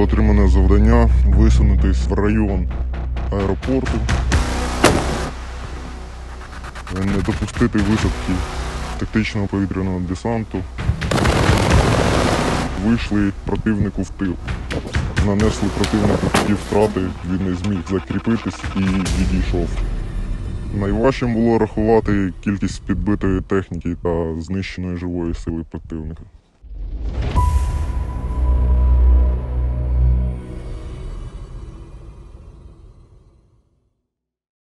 Виконували отримане завдання висунутись в район аеропорту, не допустити висадки тактичного повітряного десанту. Вийшли противнику в тил, нанесли противнику такі втрати, він не зміг закріпитись і відійшов. Найважчим було рахувати кількість підбитої техніки та знищеної живої сили противника.